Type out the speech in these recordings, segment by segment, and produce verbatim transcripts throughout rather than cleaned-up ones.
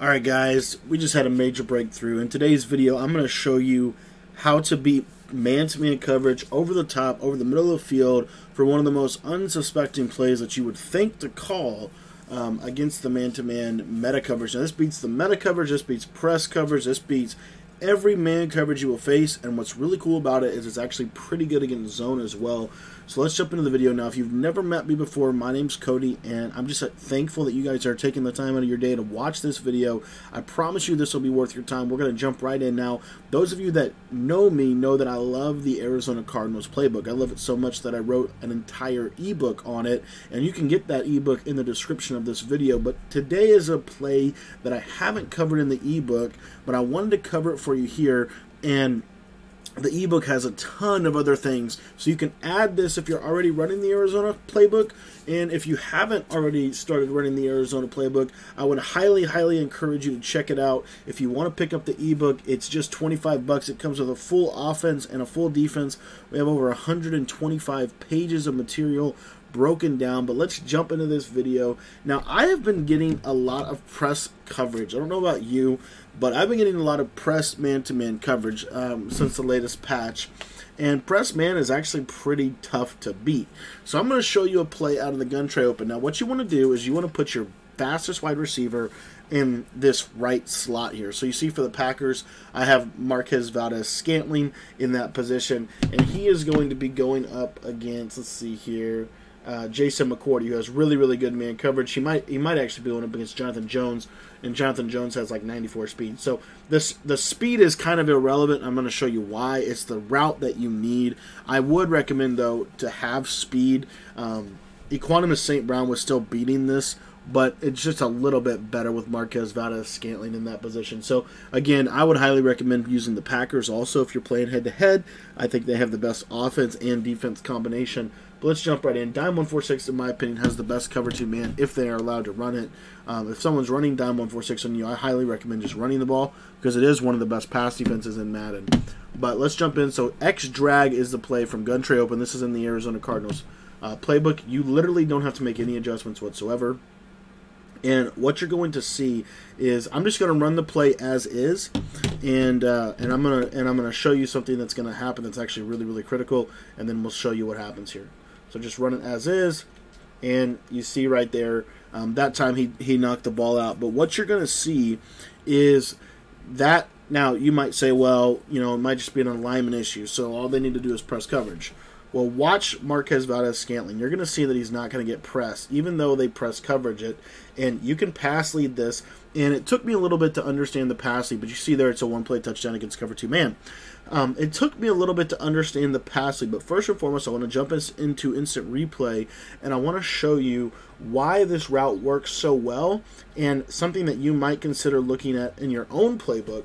Alright guys, we just had a major breakthrough. In today's video, I'm going to show you how to beat man-to-man coverage over the top, over the middle of the field, for one of the most unsuspecting plays that you would think to call um, against the man-to-man meta coverage. Now this beats the meta coverage, this beats press coverage, this beats every man coverage you will face, and what's really cool about it is it's actually pretty good against zone as well. So let's jump into the video now. If you've never met me before, my name's Cody, and I'm just thankful that you guys are taking the time out of your day to watch this video. I promise you this will be worth your time. We're going to jump right in now. Those of you that know me know that I love the Arizona Cardinals playbook. I love it so much that I wrote an entire ebook on it, and you can get that ebook in the description of this video. But today is a play that I haven't covered in the ebook, but I wanted to cover it for you here, and the ebook has a ton of other things, so you can add this if you're already running the Arizona playbook. And if you haven't already started running the Arizona playbook, I would highly, highly encourage you to check it out. If you want to pick up the ebook, it's just twenty-five bucks. It comes with a full offense and a full defense. We have over one hundred twenty-five pages of material broken down, but let's jump into this video. Now, I have been getting a lot of press coverage. I don't know about you, but I've been getting a lot of press man-to-man coverage um, since the latest patch, and press man is actually pretty tough to beat. So I'm going to show you a play out of the gun tray open. Now, what you want to do is you want to put your fastest wide receiver in this right slot here. So you see for the Packers, I have Marquez Valdes-Scantling in that position, and he is going to be going up against, let's see here, Uh, Jason McCourty, who has really, really good man coverage. He might, he might actually be going up against Jonathan Jones, and Jonathan Jones has like ninety-four speed. So this, the speed is kind of irrelevant. I'm going to show you why. It's the route that you need. I would recommend though to have speed. Um, Equanimous Saint Brown was still beating this, but it's just a little bit better with Marquez Valdes-Scantling in that position. So again, I would highly recommend using the Packers also if you're playing head to head. I think they have the best offense and defense combination. But let's jump right in. Dime one four six, in my opinion, has the best cover two man if they are allowed to run it. Um, if someone's running dime one four six on you, I highly recommend just running the ball because it is one of the best pass defenses in Madden. But let's jump in. So X drag is the play from gun tray open. This is in the Arizona Cardinals uh, playbook. You literally don't have to make any adjustments whatsoever. And what you're going to see is I'm just going to run the play as is, and uh, and I'm gonna and I'm gonna show you something that's going to happen that's actually really, really critical, and then we'll show you what happens here. So just run it as is, and you see right there, um, that time he, he knocked the ball out. But what you're going to see is that, now you might say, well, you know, it might just be an alignment issue, so all they need to do is press coverage. Well, watch Marquez Valdes-Scantling. You're going to see that he's not going to get pressed, even though they press coverage it. And you can pass lead this. And it took me a little bit to understand the pass lead, but you see there it's a one-play touchdown against cover two man. Um, it took me a little bit to understand the pass lead, but first and foremost, I want to jump into instant replay, and I want to show you why this route works so well and something that you might consider looking at in your own playbook.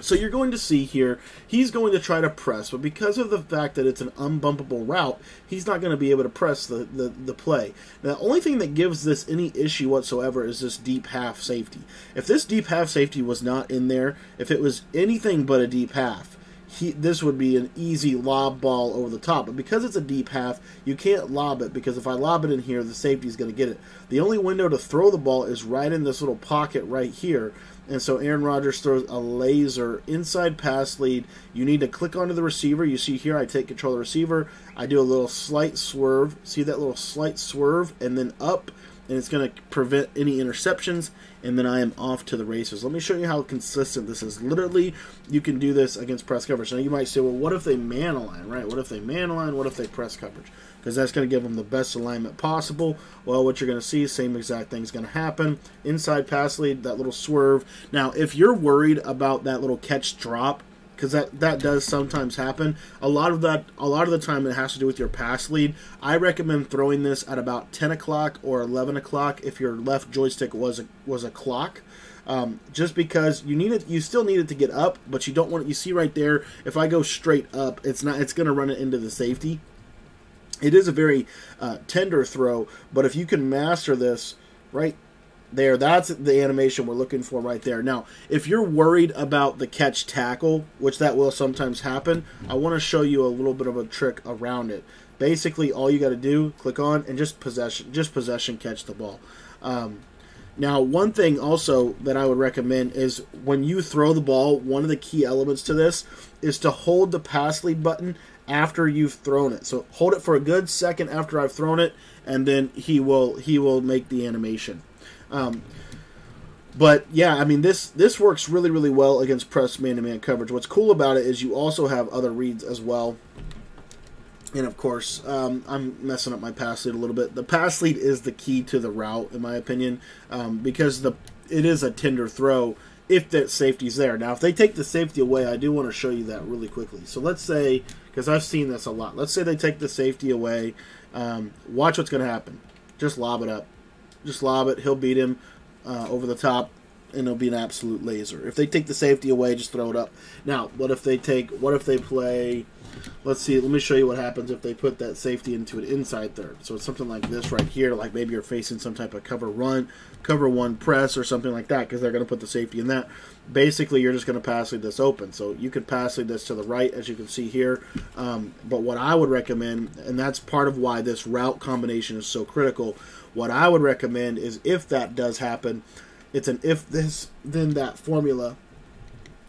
So you're going to see here, he's going to try to press, but because of the fact that it's an unbumpable route, he's not going to be able to press the, the, the play. Now, the only thing that gives this any issue whatsoever is this deep half safety. If this deep half safety was not in there, if it was anything but a deep half, He, this would be an easy lob ball over the top. But because it's a deep half, you can't lob it, because if I lob it in here, the safety's going to get it. The only window to throw the ball is right in this little pocket right here. And so Aaron Rodgers throws a laser inside pass lead. You need to click onto the receiver. You see here, I take control of the receiver. I do a little slight swerve. See that little slight swerve? And then up, and it's going to prevent any interceptions, and then I am off to the races. Let me show you how consistent this is. Literally, you can do this against press coverage. Now, you might say, well, what if they man align, right? What if they man align? What if they press coverage? Because that's going to give them the best alignment possible. Well, what you're going to see, same exact thing is going to happen. Inside pass lead, that little swerve. Now, if you're worried about that little catch drop, because that, that does sometimes happen. A lot of that, a lot of the time, it has to do with your pass lead. I recommend throwing this at about ten o'clock or eleven o'clock if your left joystick was a, was a clock, um, just because you need it. You still need it to get up, but you don't want it. You see right there, if I go straight up, it's not. It's going to run it into the safety. It is a very uh, tender throw, but if you can master this right there, that's the animation we're looking for right there. Now, if you're worried about the catch tackle, which that will sometimes happen, I want to show you a little bit of a trick around it. Basically, all you got to do, click on, and just possession, just possession catch the ball. Um, Now, one thing also that I would recommend is when you throw the ball, one of the key elements to this is to hold the pass lead button after you've thrown it. So hold it for a good second after I've thrown it, and then he will he will make the animation. Um, but yeah, I mean this this works really really well against press man-to-man coverage. What's cool about it is you also have other reads as well. And of course, um, I'm messing up my pass lead a little bit. The pass lead is the key to the route, in my opinion, um, because the it is a tender throw if that safety's there. Now, if they take the safety away, I do want to show you that really quickly. So let's say, because I've seen this a lot, let's say they take the safety away. Um, watch what's going to happen. Just lob it up. Just lob it. He'll beat him uh, over the top, and it'll be an absolute laser. If they take the safety away, just throw it up. Now, what if they take? What if they play? Let's see. Let me show you what happens if they put that safety into an inside third. So it's something like this right here. Like maybe you're facing some type of cover run, cover one press or something like that, because they're going to put the safety in that. Basically, you're just going to pass lead this open. So you could pass lead this to the right, as you can see here. Um, but what I would recommend, and that's part of why this route combination is so critical, what I would recommend is if that does happen, it's an if this, then that formula.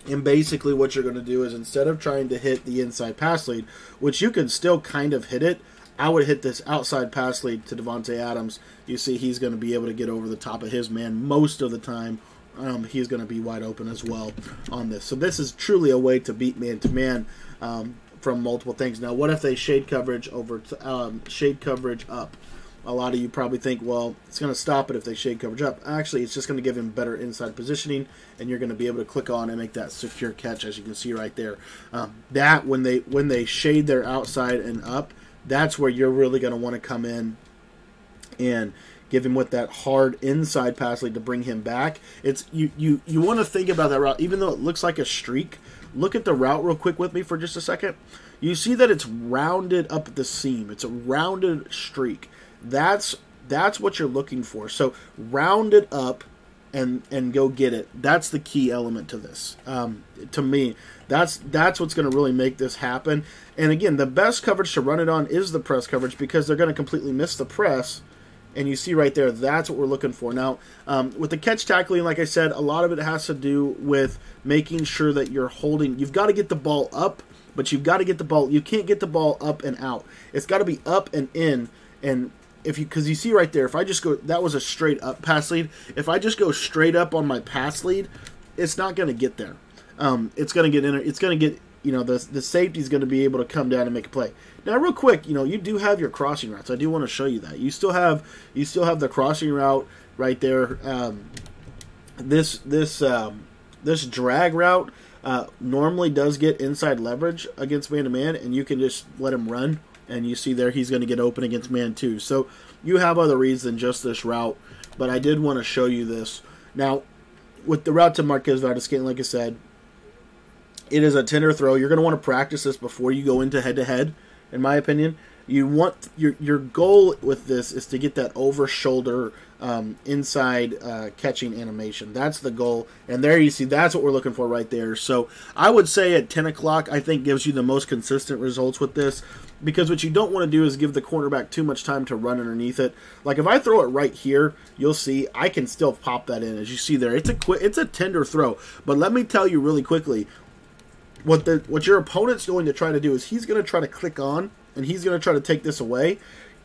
And basically what you're going to do is instead of trying to hit the inside pass lead, which you can still kind of hit it, I would hit this outside pass lead to Devontae Adams. You see he's going to be able to get over the top of his man most of the time. Um, he's going to be wide open as well on this. So this is truly a way to beat man-to-man um, from multiple things. Now, what if they shade coverage over to, um, shade coverage up? A lot of you probably think, well, it's going to stop it if they shade coverage up. Actually, it's just going to give him better inside positioning, and you're going to be able to click on and make that secure catch, as you can see right there. Um, that, when they when they shade their outside and up, that's where you're really going to want to come in and give him with that hard inside pass lead to bring him back. It's you you you want to think about that route, even though it looks like a streak. Look at the route real quick with me for just a second. You see that it's rounded up the seam. It's a rounded streak. That's that's what you're looking for. So round it up and and go get it. That's the key element to this. Um, to me, that's that's what's going to really make this happen. And again, the best coverage to run it on is the press coverage because they're going to completely miss the press. And you see right there, that's what we're looking for. Now, um, with the catch tackling, like I said, a lot of it has to do with making sure that you're holding. You've got to get the ball up, but you've got to get the ball. You can't get the ball up and out. It's got to be up and in and If you, because you see right there, if I just go, that was a straight up pass lead. If I just go straight up on my pass lead, it's not going to get there. Um, it's going to get in. It's going to get, you know, the the safety's going to be able to come down and make a play. Now, real quick, you know, you do have your crossing routes. I do want to show you that. You still have you still have the crossing route right there. Um, this this um, this drag route uh, normally does get inside leverage against man to man, and you can just let him run. And you see there, he's going to get open against man too. So you have other reads than just this route, but I did want to show you this. Now, with the route to Marquez Valdes-Scantling, like I said, it is a tender throw. You're going to want to practice this before you go into head-to-head, in my opinion. You want your your goal with this is to get that over-shoulder um, inside uh, catching animation. That's the goal. And there you see, that's what we're looking for right there. So I would say at ten o'clock, I think gives you the most consistent results with this because what you don't want to do is give the cornerback too much time to run underneath it. Like if I throw it right here, you'll see I can still pop that in. As you see there, it's a quick, it's a tender throw. But let me tell you really quickly, what the what your opponent's going to try to do is he's going to try to click on. And he's going to try to take this away.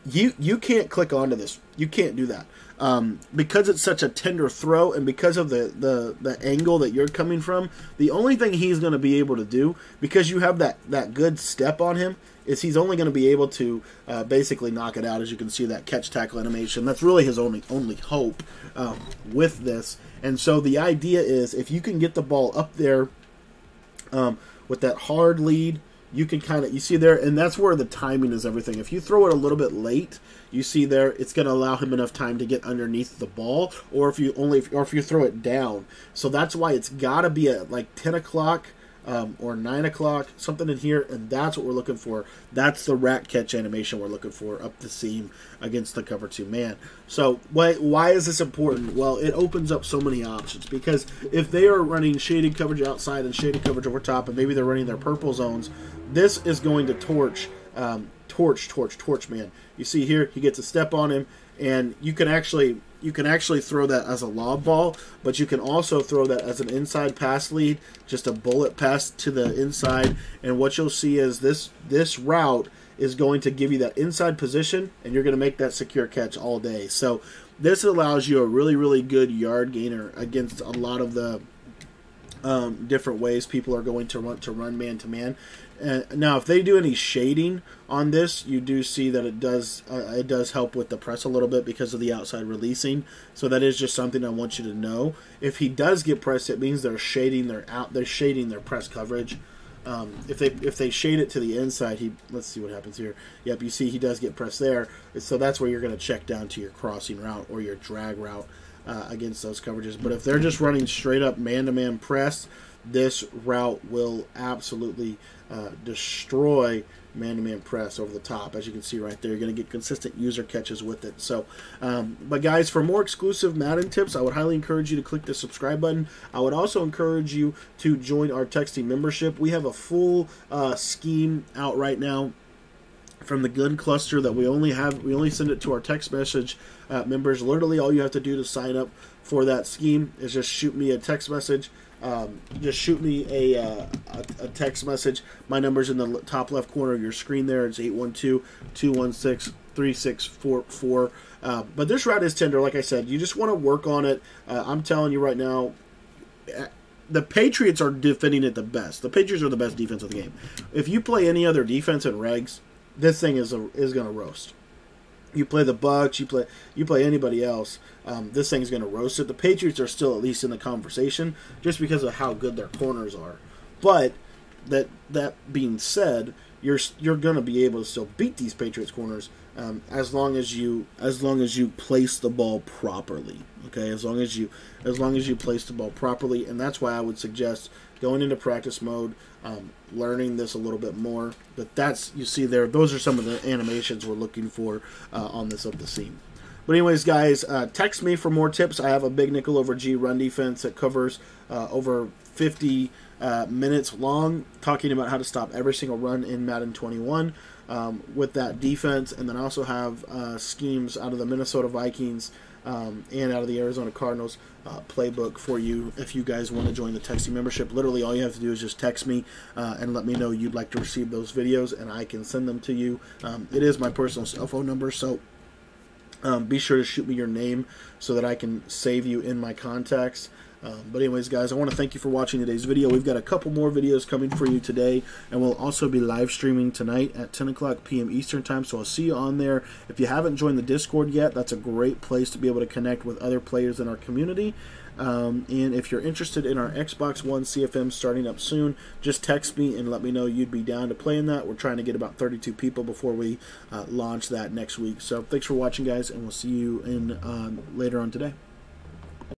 You you can't click onto this. You can't do that. Um, because it's such a tender throw and because of the, the, the angle that you're coming from, the only thing he's going to be able to do, because you have that, that good step on him, is he's only going to be able to uh, basically knock it out, as you can see, that catch tackle animation. That's really his only, only hope um, with this. And so the idea is if you can get the ball up there um, with that hard lead, you can kind of, you see there, and that's where the timing is everything. If you throw it a little bit late, you see there, it's going to allow him enough time to get underneath the ball, or if you only, or if you throw it down. So that's why it's got to be at like ten o'clock um, or nine o'clock, something in here, and that's what we're looking for. That's the rat catch animation we're looking for up the seam against the cover two man. So why, why is this important? Well, it opens up so many options because if they are running shaded coverage outside and shaded coverage over top, and maybe they're running their purple zones, this is going to torch, um, torch, torch, torch, man. You see here, he gets a step on him, and you can actually you can actually throw that as a lob ball, but you can also throw that as an inside pass lead, just a bullet pass to the inside. And what you'll see is this this route is going to give you that inside position, and you're going to make that secure catch all day. So this allows you a really, really good yard gainer against a lot of the um, different ways people are going to want to run man-to-man. Uh, now, if they do any shading on this, you do see that it does uh, it does help with the press a little bit because of the outside releasing. So that is just something I want you to know. If he does get pressed, it means they're shading their out they're shading their press coverage. Um, if they if they shade it to the inside, he let's see what happens here. Yep, you see he does get pressed there. So that's where you're going to check down to your crossing route or your drag route uh, against those coverages. But if they're just running straight up man-to-man press, this route will absolutely uh, destroy man-to-man press over the top. As you can see right there, you're going to get consistent user catches with it. So, um, but guys, for more exclusive Madden tips, I would highly encourage you to click the subscribe button. I would also encourage you to join our texting membership. We have a full uh, scheme out right now from the gun cluster that we only have. We only send it to our text message uh, members. Literally, all you have to do to sign up for that scheme is just shoot me a text message. Um, just shoot me a, uh, a, a text message. My number's in the top left corner of your screen there. It's eight one two, two one six, three six four four. Uh, but this route is tender. Like I said, you just want to work on it. Uh, I'm telling you right now, the Patriots are defending it the best. The Patriots are the best defense of the game. If you play any other defense in regs, this thing is a, is going to roast. You play the Bucs, you play you play anybody else, um, this thing's going to roast it. The Patriots are still at least in the conversation just because of how good their corners are. But that that being said, you're you're going to be able to still beat these Patriots corners um, as long as you as long as you place the ball properly. Okay, as long as you as long as you place the ball properly, and that's why I would suggest going into practice mode, um, learning this a little bit more. But that's, you see there, those are some of the animations we're looking for uh, on this up the seam. But anyways, guys, uh, text me for more tips. I have a big nickel over G run defense that covers uh, over fifty uh, minutes long, talking about how to stop every single run in Madden twenty-one um, with that defense. And then I also have uh, schemes out of the Minnesota Vikings Um, and out of the Arizona Cardinals uh, playbook for you. If you guys want to join the texting membership, literally all you have to do is just text me uh, and let me know you'd like to receive those videos, and I can send them to you. Um, it is my personal cell phone number, so um, be sure to shoot me your name so that I can save you in my contacts. Um, but anyways, guys, I want to thank you for watching today's video. We've got a couple more videos coming for you today, and we'll also be live streaming tonight at ten o'clock p m Eastern time, so I'll see you on there. If you haven't joined the Discord yet, that's a great place to be able to connect with other players in our community. Um, and if you're interested in our Xbox One C F M starting up soon, just text me and let me know you'd be down to play in that. We're trying to get about thirty-two people before we uh, launch that next week. So thanks for watching, guys, and we'll see you in um, later on today.